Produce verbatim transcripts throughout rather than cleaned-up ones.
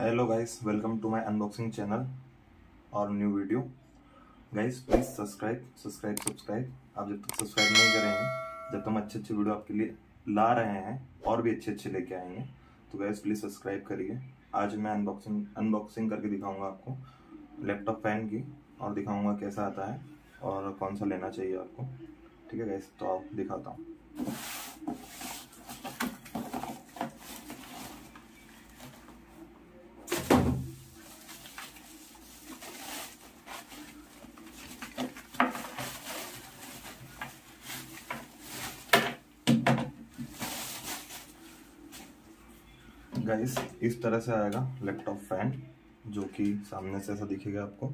Hello guys, welcome to my unboxing channel और new video. Guys please subscribe subscribe subscribe आप जब तक subscribe नहीं करेंगे, जब तक हम अच्छे अच्छे वीडियो आपके लिए ला रहे हैं और भी अच्छे अच्छे लेके आएंगे, तो गाइस प्लीज़ सब्सक्राइब करिए। आज मैं अनबॉक्सिंग अनबॉक्सिंग करके दिखाऊँगा आपको लैपटॉप फैन की, और दिखाऊँगा कैसा आता है और कौन सा लेना चाहिए आपको। ठीक है गाइस, तो आप दिखाता हूँ। गाइस इस तरह से आएगा लैपटॉप फैन, जो कि सामने से ऐसा दिखेगा आपको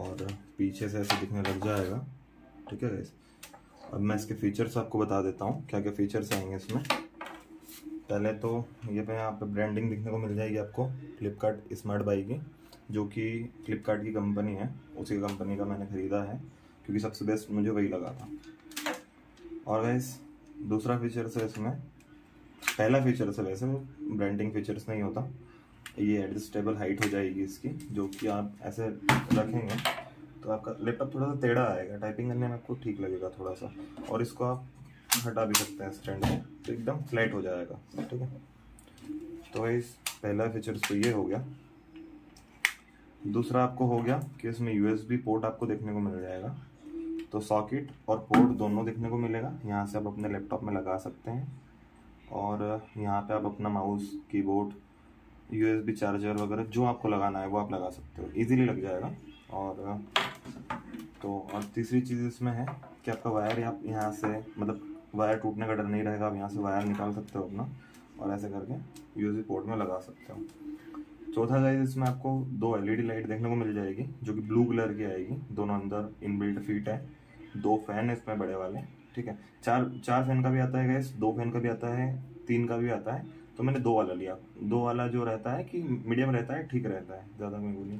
और पीछे से ऐसा दिखने लग जाएगा। ठीक है गाइस, अब मैं इसके फीचर्स आपको बता देता हूँ, क्या क्या फीचर्स आएंगे इसमें। पहले तो ये पे यहाँ पे ब्रांडिंग दिखने को मिल जाएगी आपको फ्लिपकार्ट स्मार्ट बाई की, जो कि फ्लिपकार्ट की कंपनी है, उसी कंपनी का मैंने ख़रीदा है क्योंकि सबसे बेस्ट मुझे वही लगा था। और गाइस दूसरा फीचर्स है इसमें, पहला फीचर्स है वैसे वो ब्रांडिंग फीचर्स नहीं होता, ये एडजस्टेबल हाइट हो जाएगी इसकी, जो कि आप ऐसे रखेंगे तो आपका लैपटॉप थोड़ा सा टेढ़ा आएगा, टाइपिंग करने में आपको ठीक लगेगा थोड़ा सा। और इसको आप हटा भी सकते हैं स्टैंड में, तो एकदम फ्लैट हो जाएगा। ठीक है, तो इस पहला फीचर्स तो ये हो गया। दूसरा आपको हो गया कि इसमें यू एस बी पोर्ट आपको देखने को मिल जाएगा, तो सॉकेट और पोर्ट दोनों देखने को मिलेगा। यहाँ से आप अपने लैपटॉप में लगा सकते हैं और यहाँ पे आप अपना माउस, कीबोर्ड, यूएसबी चार्जर वगैरह जो आपको लगाना है वो आप लगा सकते हो, इजीली लग जाएगा। और तो और तीसरी चीज़ इसमें है कि आपका वायर आप यहाँ से, मतलब वायर टूटने का डर नहीं रहेगा, आप यहाँ से वायर निकाल सकते हो अपना और ऐसे करके यूएसबी पोर्ट में लगा सकते हो। चौथा गाइस इसमें आपको दो एलईडी लाइट देखने को मिल जाएगी, जो कि ब्लू कलर की आएगी, दोनों अंदर इनबिल्ट फिट है। दो फैन है इसमें बड़े वाले, ठीक है, चार चार फैन का भी आता है गैस, दो फैन का भी आता है, तीन का भी आता है। तो मैंने दो वाला लिया, दो वाला जो रहता है कि मीडियम रहता है, ठीक रहता है, ज़्यादा मैं बोलूँ।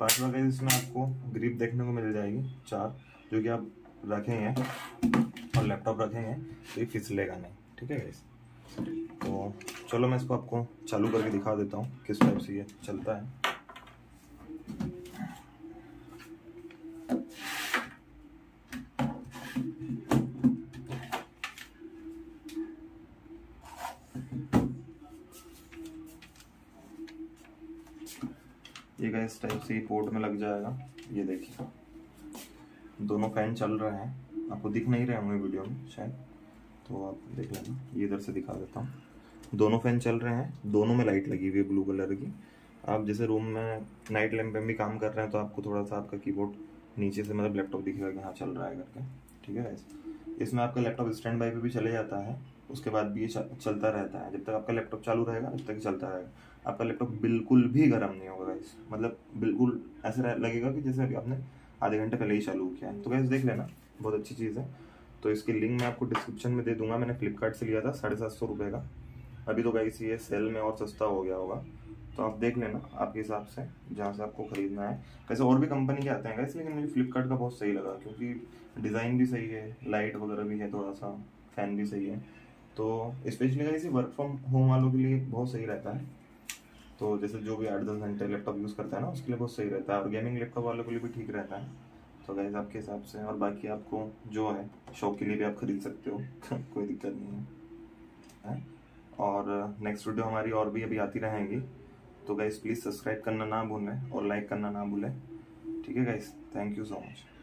पाँचवा गैस इसमें आपको ग्रिप देखने को मिल जाएगी चार, जो कि आप रखेंगे और लैपटॉप रखेंगे तो ये फिसलेगा नहीं। ठीक है गैस, तो चलो मैं इसको आपको चालू करके दिखा देता हूँ किस टाइप से ये चलता है। ये गैस टाइप से पोर्ट में लग जाएगा, ये देखिए दोनों फैन चल रहे हैं, आपको दिख नहीं रहे होंगे वीडियो में शायद, तो आप देख लेना। ये इधर से दिखा देता हूँ, दोनों फैन चल रहे हैं, दोनों में लाइट लगी हुई है ब्लू कलर की। आप जैसे रूम में नाइट लैम्प में भी काम कर रहे हैं तो आपको थोड़ा सा आपका कीबोर्ड नीचे से, मतलब लैपटॉप दिखेगा कि हाँ चल रहा है करके। ठीक है गैस, इसमें आपका लैपटॉप स्टैंड बाई पर भी चले जाता है, उसके बाद भी ये चलता रहता है, जब तक आपका लैपटॉप चालू रहेगा तब तक चलता रहेगा। आपका लैपटॉप बिल्कुल भी गर्म नहीं होगा गाइस, मतलब बिल्कुल ऐसा लगेगा कि जैसे अभी आपने आधे घंटे पहले ही चालू किया है। तो गाइस देख लेना, बहुत अच्छी चीज़ है। तो इसकी लिंक मैं आपको डिस्क्रिप्शन में दे दूंगा, मैंने फ्लिपकार्ट से लिया था साढ़े सात सौ रुपये का। अभी तो गाइस ये सेल में और सस्ता हो गया होगा, तो आप देख लेना आपके हिसाब से जहाँ से आपको खरीदना है। वैसे और भी कंपनी के आते हैं गाइस, लेकिन मुझे फ्लिपकार्ट का बहुत सही लगा क्योंकि डिज़ाइन भी सही है, लाइट वगैरह भी है, थोड़ा सा फैन भी सही है। तो specially guys work from home वालों के लिए बहुत सही रहता है, तो जैसे जो भी आठ दस घंटे लैपटॉप यूज़ करता है ना, उसके लिए बहुत सही रहता है। और गेमिंग लैपटॉप वालों के लिए भी ठीक रहता है। तो गाइस आपके हिसाब से, और बाकी आपको जो है शौक के लिए भी आप खरीद सकते हो कोई दिक्कत नहीं है, है? और नेक्स्ट वीडियो हमारी और भी अभी आती रहेंगी, तो गाइस प्लीज़ सब्सक्राइब करना ना भूलें और लाइक करना ना भूलें। ठीक है guys, thank you so much.